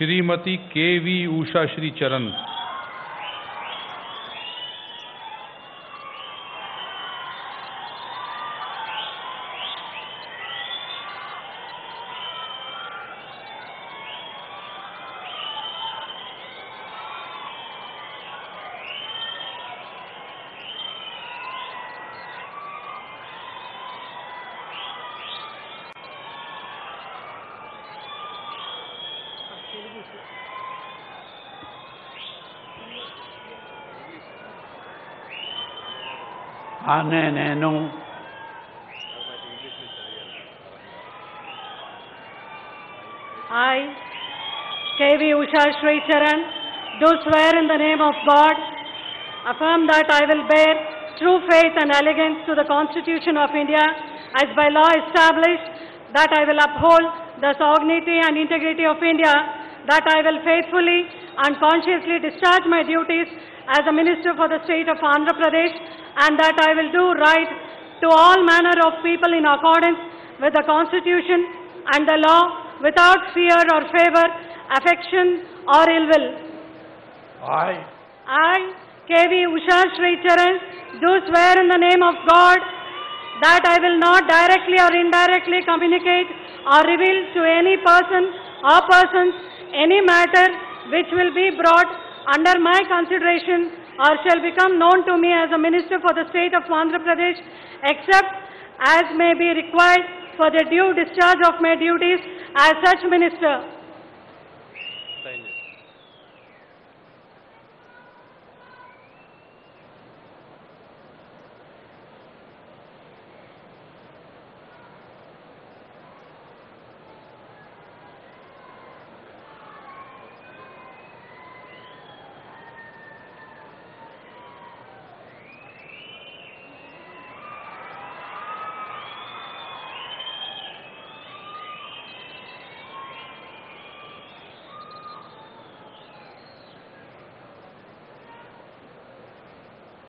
Shrimati K.V. उषाश्री चरण। Amen. Amen. I, K.V. Ushashri Charan, do swear in the name of God, affirm that I will bear true faith and allegiance to the Constitution of India, as by law established, that I will uphold the sovereignty and integrity of India, that I will faithfully and consciously discharge my duties as a minister for the state of Andhra Pradesh, and that I will do right to all manner of people in accordance with the Constitution and the law, without fear or favor, affection or ill will. I, K.V. Ushashri Charan, do swear in the name of God that I will not directly or indirectly communicate or reveal to any person or persons any matter which will be brought under my consideration or shall become known to me as a minister for the state of Andhra Pradesh, except as may be required for the due discharge of my duties as such minister.